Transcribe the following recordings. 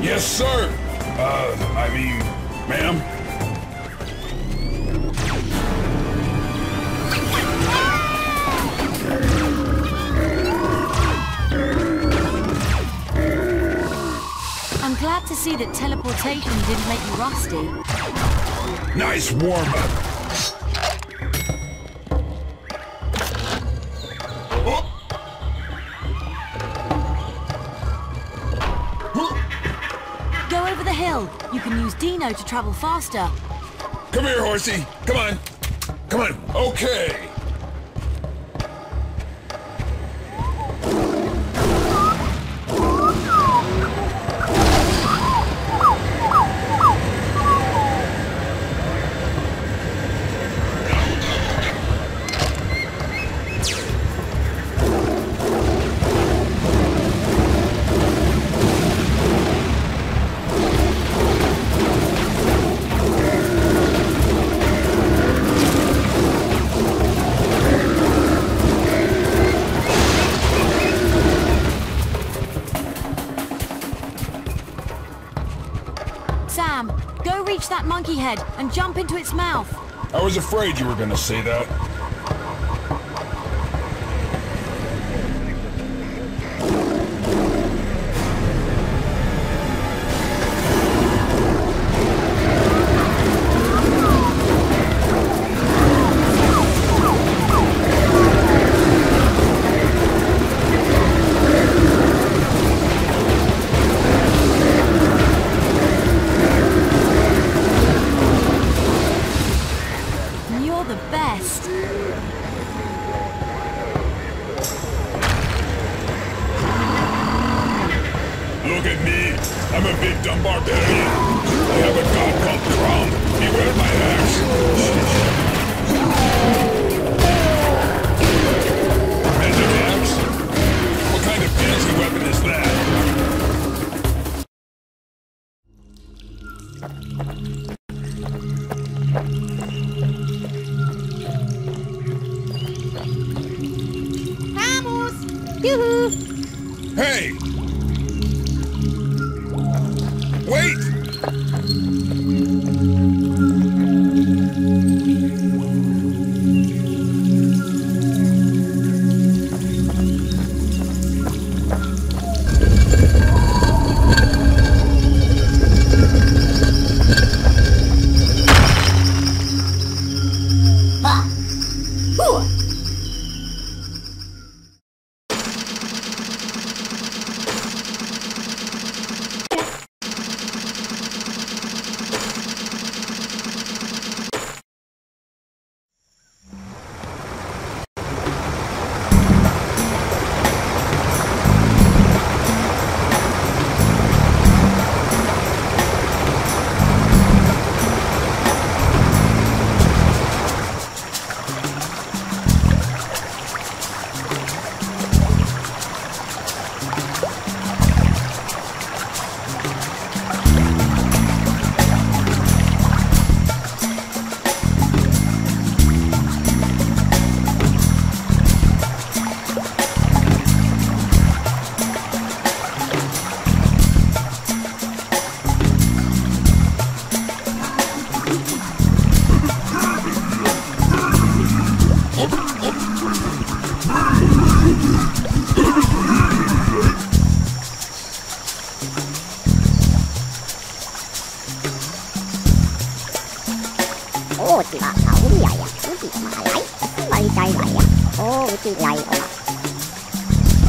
Yes, sir! I mean, ma'am? I'm glad to see that teleportation didn't make you rusty. Nice warm-up! You can use Dino to travel faster. Come here, horsey. Come on. Come on. Okay. That monkey head and jump into its mouth. I was afraid you were gonna say that.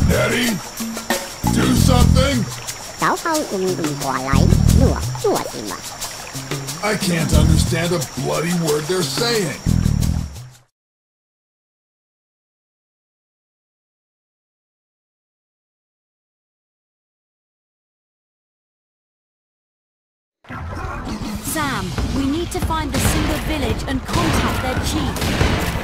Daddy, do something. I can't understand a bloody word they're saying. Sam, we need to find the Simba village and contact their chief.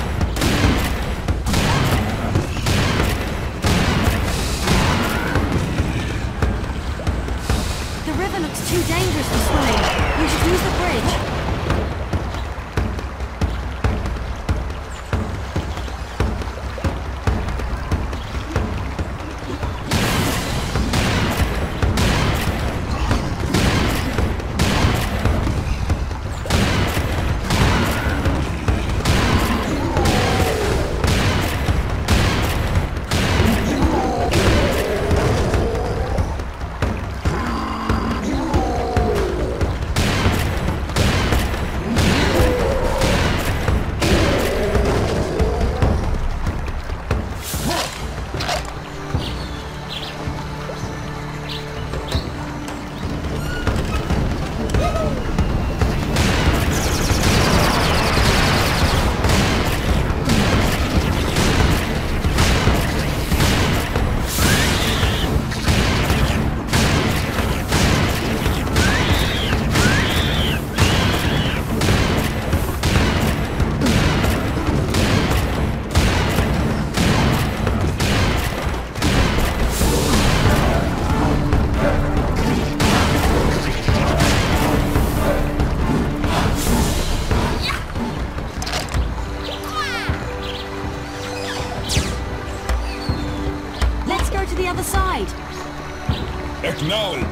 Acknowledged.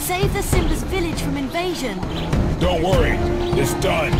Save the Simba's village from invasion. Don't worry, it's done.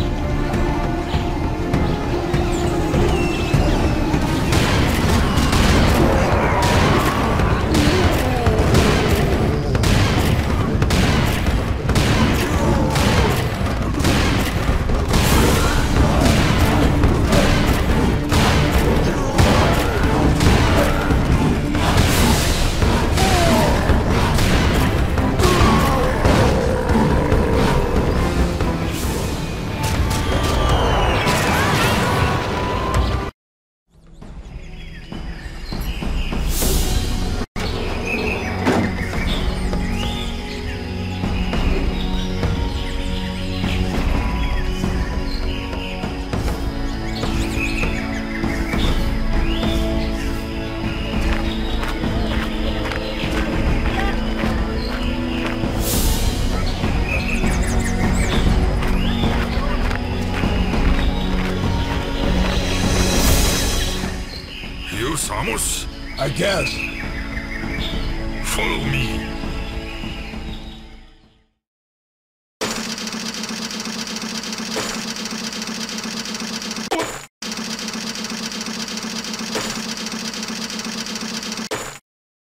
Samus? I guess. Follow me.